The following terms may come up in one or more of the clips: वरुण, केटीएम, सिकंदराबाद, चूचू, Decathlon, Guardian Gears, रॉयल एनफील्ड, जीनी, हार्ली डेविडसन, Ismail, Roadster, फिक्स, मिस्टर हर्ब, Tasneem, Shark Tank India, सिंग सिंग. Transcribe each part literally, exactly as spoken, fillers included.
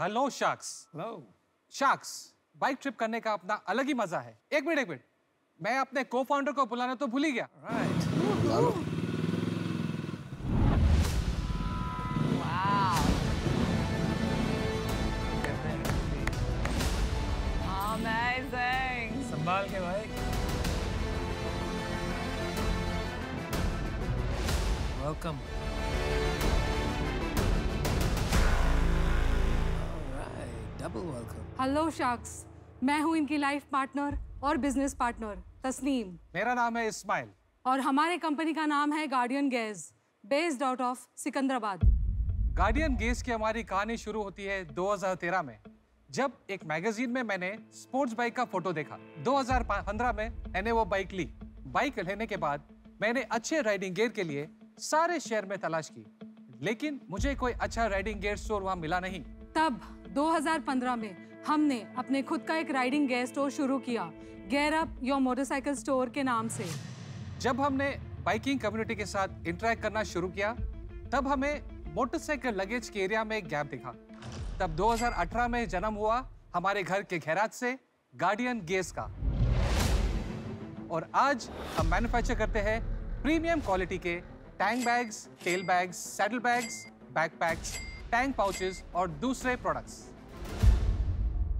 Hello sharks. Hello sharks, bike trip करने का अपना अलग ही मजा है। एक मिनट एक मिनट, मैं अपने को फाउंडर को बुलाना तो भूल ही गया। Right right. संभाल के भाई। Welcome. Alright, double welcome. Hello sharks, मैं हूँ इनकी लाइफ पार्टनर और बिजनेस पार्टनर तस्नीम। मेरा नाम है इस्माइल और हमारे कंपनी का नाम है Guardian Gears, based out of सिकंदराबाद। Guardian Gears की हमारी कहानी शुरू होती है दो हज़ार तेरह में, जब एक मैगजीन में मैंने स्पोर्ट्स बाइक का फोटो देखा। दो हज़ार पंद्रह में मैंने वो बाइक ली। बाइक लेने के बाद मैंने अच्छे राइडिंग गियर के लिए सारे शहर में तलाश की, लेकिन मुझे कोई अच्छा राइडिंग गियर स्टोर वहाँ मिला नहीं। तब दो हज़ार पंद्रह में हमने अपने खुद का एक राइडिंग गियर स्टोर शुरू किया, gear up your motorcycle store के नाम से। जब हमने बाइकिंग कम्युनिटी के साथ इंटरेक्ट करना शुरू किया, तब हमें मोटरसाइकिल लगेज के एरिया में गैप दिखा। तब दो हज़ार अठारह में जन्म हुआ हमारे घर के गैराज से गार्डियन गेयर्स का, और आज हम मैन्युफैक्चर करते हैं प्रीमियम क्वालिटी के tank bags, tail bags, saddle bags, backpacks, tank pouches और दूसरे प्रोडक्ट्स।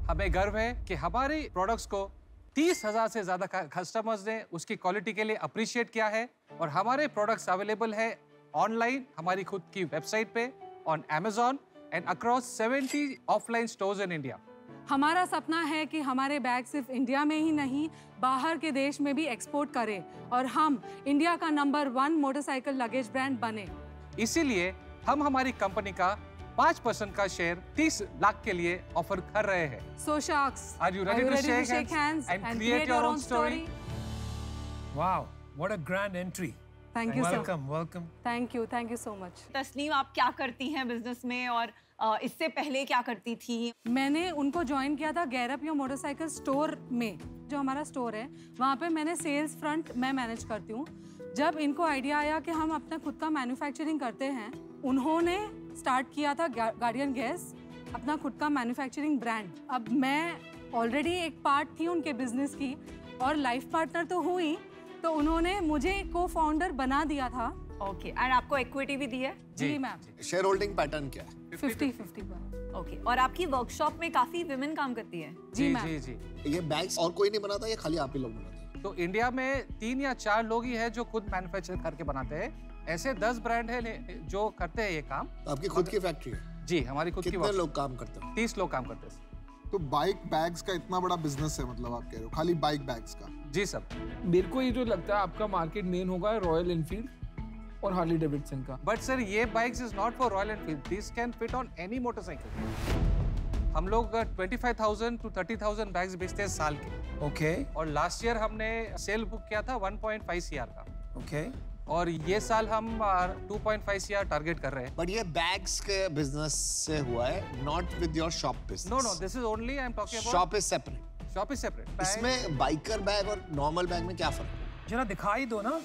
हमें गर्व है कि हमारे प्रोडक्ट्स को तीस हज़ार से ज़्यादा कस्टमर्स ने उसकी क्वालिटी के लिए अप्रिशिएट किया है, और हमारे प्रोडक्ट्स अवेलेबल है ऑनलाइन हमारी खुद की वेबसाइट पे, on Amazon and across seventy offline stores in India. हमारा सपना है कि हमारे बैग सिर्फ इंडिया में ही नहीं, बाहर के देश में भी एक्सपोर्ट करें और हम इंडिया का number one motorcycle luggage brand बने। इसीलिए हम हमारी कंपनी का पाँच परसेंट का शेयर तीस लाख के लिए ऑफर कर रहे हैं। So sharks, are you ready to shake hands and create your own story? Wow, what a grand entry. Thank you, welcome, sir. welcome. Thank you, thank you so much. Tasneem, आप क्या करती हैं बिजनेस में और इससे पहले क्या करती थी? मैंने उनको ज्वाइन किया था Gear Up your motorcycle store में। जो हमारा स्टोर है वहाँ पे मैंने सेल्स फ्रंट मैं मैनेज करती हूँ। जब इनको आइडिया आया कि हम अपना खुद का मैन्युफैक्चरिंग करते हैं, उन्होंने स्टार्ट किया था गार्डियन गेयर्स, अपना खुद का मैन्युफैक्चरिंग ब्रांड। अब मैं ऑलरेडी एक पार्ट थी उनके बिजनेस की और लाइफ पार्टनर तो हुई, तो उन्होंने मुझे को फाउंडर बना दिया था। Okay okay. एंड आपको इक्विटी भी दी है? जी मैम। शेयर होल्डिंग पैटर्न क्या है? फिफ्टी फिफ्टी पर। ओके, और आपकी वर्कशॉप में काफी विमेन काम करती है? जी मैम। जी, जी जी। ये बैग्स और कोई नहीं बनाता, ये खाली आप ही लोग बनाते हैं? तो इंडिया में तीन या चार लोग ही है जो खुद मैन्युफैक्चर करके बनाते हैं। ऐसे दस ब्रांड है जो करते हैं ये काम। आपकी खुद की फैक्ट्री है? जी, हमारी खुद की। कितने लोग काम करते हैं? तीस लोग काम करते हैं। तो बाइक बैग्स का इतना बड़ा बिजनेस है, मतलब आप कह रहे हो खाली बाइक बैग्स का? जी सर। मेरे को ये जो लगता है आपका मार्केट मेन होगा रॉयल एनफील्ड और हार्ली डेविडसन का। बट सर, ये bikes is not for रॉयल एनफील्ड, this can fit on any motorcycle. हम लोग पच्चीस हज़ार टू तीस हज़ार बैग्स बेचते हैं साल के। Okay okay. और लास्ट ईयर हमने सेल बुक किया था वन पॉइंट फाइव करोड़ का। Okay okay. और ये साल हम two point five crore target कर रहे हैं। बट ये बैग्स के बिजनेस से हुआ है, not with your shop business. No no, this is only I am talking about shop is separate. Shop is separate. इसमें बाइकर बैग और नॉर्मल बैग में क्या फर्क है? जरा दिखाई दो ना।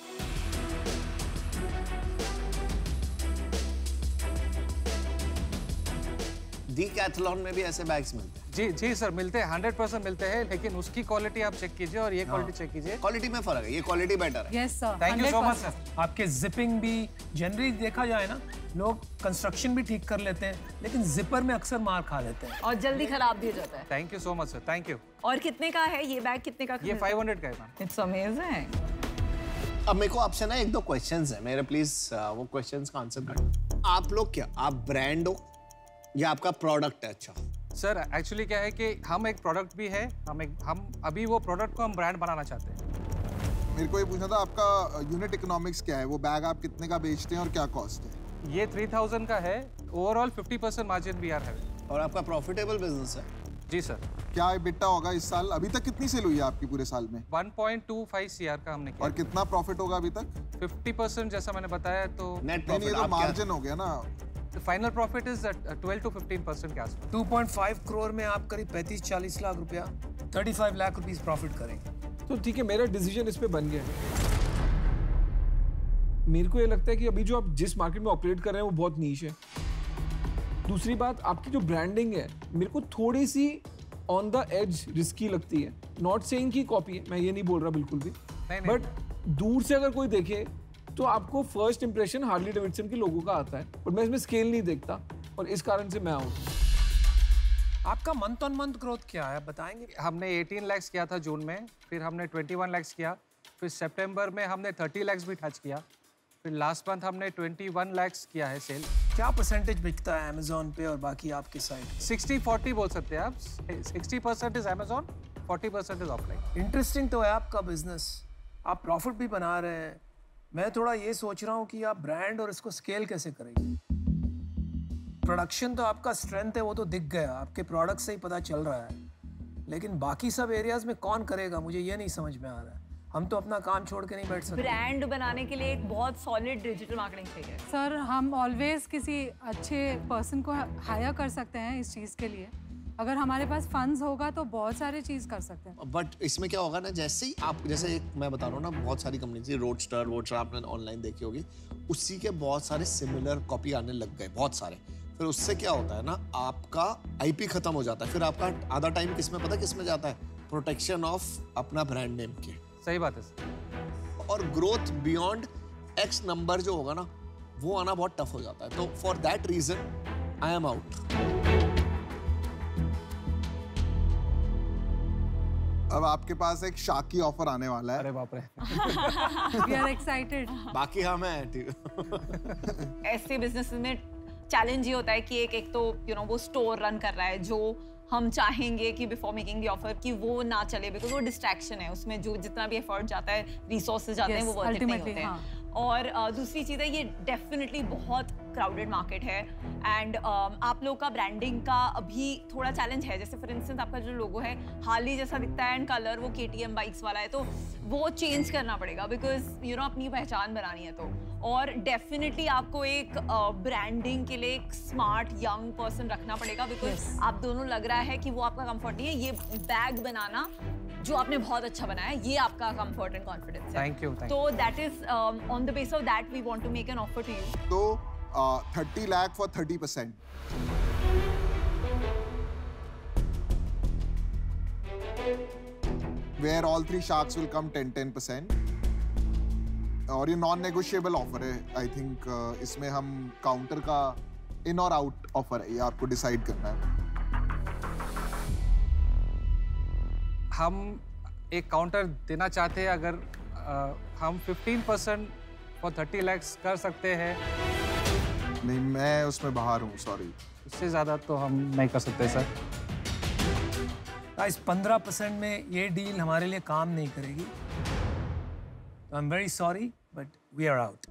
डीकैथलॉन में भी ऐसे बैग्स मिलते हैं? जी जी सर, मिलते हैं, हंड्रेड परसेंट मिलते हैं, लेकिन उसकी क्वालिटी आप चेक कीजिए और ये क्वालिटी चेक कीजिए। क्वालिटी में फर्क है, ये क्वालिटी बेटर है। Yes sir, thank you so much sir. आपके जिपिंग भी, जनरली देखा जाए ना, लोग कंस्ट्रक्शन भी ठीक कर लेते हैं, लेकिन जिपर में अक्सर मार खा लेते हैं और जल्दी खराब भी हो जाता है। Thank you so much sir, thank you. और कितने का है ये बैग? कितने का? ये फाइव हंड्रेड का है। It's amazing. अब मेरे को आपसे ना एक दो क्वेश्चन है मेरे, प्लीज वो क्वेश्चन का आंसर कर। आप लोग क्या, आप ब्रांड हो या आपका प्रोडक्ट है? अच्छा सर, एक्चुअली क्या है कि हम एक प्रोडक्ट भी है, हम एक हम अभी वो प्रोडक्ट को हम ब्रांड बनाना चाहते हैं। मेरे को ये पूछना था आपका यूनिट इकोनॉमिक्स क्या है? वो बैग आप कितने का बेचते हैं और क्या कॉस्ट है? ये तीन हज़ार का है। ओवरऑल पचास परसेंट मार्जिन भी यार है। और आपका प्रॉफिटेबल बिजनेस है? जी सर। क्या बिट्टा होगा इस साल? अभी तक कितनी सेल हुई है आपकी पूरे साल में? One point two five crore का हमने किया। और कितना प्रॉफिट होगा अभी तक? पचास परसेंट जैसा मैंने बताया। तो नेट प्रॉफिट मार्जिन हो गया ना? Final profit is twelve to fifteen percent के आसपास। टू पॉइंट फाइव करोड़ में आप करीब पैंतीस चालीस लाख रुपया, पैंतीस लाख रुपीस प्रॉफिट करेंगे। तो ठीक है, मेरा डिसीजन इस पे बन गया। मेरे को ये लगता है कि अभी जो आप जिस मार्केट में ऑपरेट कर रहे हैं वो बहुत नीश है। दूसरी बात, आपकी जो ब्रांडिंग है मेरे को थोड़ी सी ऑन द एज रिस्की लगती है। नॉट सेइंग की कॉपी है, मैं ये नहीं बोल रहा बिल्कुल भी, बट दूर से अगर कोई देखे तो आपको फर्स्ट इंप्रेशन हार्ली डेविडसन के लोगों का आता है, और मैं इसमें स्केल नहीं देखता और इस कारण से मैं आउट हूँ। आपका मंथ ऑन मंथ ग्रोथ क्या है बताएंगे? हमने अठारह लाख किया था जून में, फिर हमने इक्कीस लाख किया, फिर सितंबर में हमने तीस लाख भी टच किया, फिर लास्ट मंथ हमने इक्कीस लाख किया है सेल। क्या परसेंटेज बिकता है अमेजोन पे और बाकी आपके साइट? सिक्सटी फोर्टी बोल सकते हैं आप। Sixty percent is Amazon, forty percent is offline. Interesting तो है आपका बिजनेस, आप प्रॉफिट भी बना रहे हैं। मैं थोड़ा ये सोच रहा हूँ कि आप ब्रांड और इसको स्केल कैसे करेंगे? प्रोडक्शन तो आपका स्ट्रेंथ है, वो तो दिख गया, आपके प्रोडक्ट से ही पता चल रहा है, लेकिन बाकी सब एरियाज में कौन करेगा, मुझे ये नहीं समझ में आ रहा है। हम तो अपना काम छोड़ के नहीं बैठ सकते। ब्रांड बनाने के लिए एक बहुत सॉलिड डिजिटल मार्केटिंग चाहिए। सर, हम ऑलवेज किसी अच्छे पर्सन को हायर कर सकते हैं इस चीज़ के लिए। अगर हमारे पास फंड्स होगा तो बहुत सारी चीज़ कर सकते हैं। बट इसमें क्या होगा ना, जैसे ही आप, जैसे एक मैं बता रहा हूँ ना, बहुत सारी कंपनीज रोडस्टर वोडस्टर आपने ऑनलाइन देखी होगी, उसी के बहुत सारे सिमिलर कॉपी आने लग गए, बहुत सारे। फिर उससे क्या होता है ना, आपका आईपी खत्म हो जाता है। फिर आपका आधा टाइम किसमें पता किसमें जाता है? प्रोटेक्शन ऑफ अपना ब्रांड नेम के। सही बात है सर। और ग्रोथ बियॉन्ड एक्स नंबर जो होगा ना, वो आना बहुत टफ हो जाता है। तो for that reason I am out. अब आपके पास एक शाकी ऑफर आने वाला है। अरे बाप रे। We are excited. बाकी हम हैं। ऐसे बिजनेस में चैलेंज ये होता है कि एक एक तो यू नो वो स्टोर रन कर रहा है, जो हम चाहेंगे कि बिफोर मेकिंग द ऑफर कि वो ना चले, बिकॉज वो डिस्ट्रैक्शन है, उसमें जो जितना भी एफर्ट जाता है, रिसोर्सेज जाते yes, हैं, वो वर्थ इट नहीं होते हैं। हाँ। और uh, दूसरी चीज़ है, ये डेफिनेटली बहुत क्राउडेड मार्केट है, एंड uh, आप लोग का ब्रांडिंग का अभी थोड़ा चैलेंज है। जैसे फॉर इंस्टेंस आपका जो लोगो है हार्ली जैसा दिखता है, एंड कलर वो केटीएम बाइक्स वाला है, तो वो चेंज करना पड़ेगा, बिकॉज यू नो अपनी पहचान बनानी है। तो और डेफिनेटली आपको एक ब्रांडिंग uh, के लिए एक स्मार्ट यंग पर्सन रखना पड़ेगा, बिकॉज yes. आप दोनों लग रहा है कि वो आपका कंफर्ट नहीं है। ये बैग बनाना जो आपने बहुत अच्छा बनाया, ये आपका कंफर्ट एंड कॉन्फिडेंस है। Thank you. तो that is on the base of that we want to make an offer to you. तो thirty lakh for thirty percent. Where all three sharks will come ten ten percent. और ये non negotiable offer है। I think uh, इसमें हम counter का इन और out offer है, ये आपको डिसाइड करना है। हम एक काउंटर देना चाहते हैं। अगर आ, हम पंद्रह परसेंट और तीस लाख कर सकते हैं। नहीं, मैं उसमें बाहर हूँ, सॉरी। उससे ज़्यादा तो हम नहीं कर सकते सर। गाइस, पंद्रह परसेंट में ये डील हमारे लिए काम नहीं करेगी। I am very sorry, but we are out.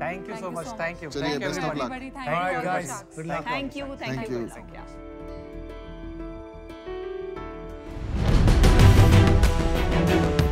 Thank you so much. Thank you. चलिए, best of luck. Alright guys, good luck. Thank you. Thank you. Thank you.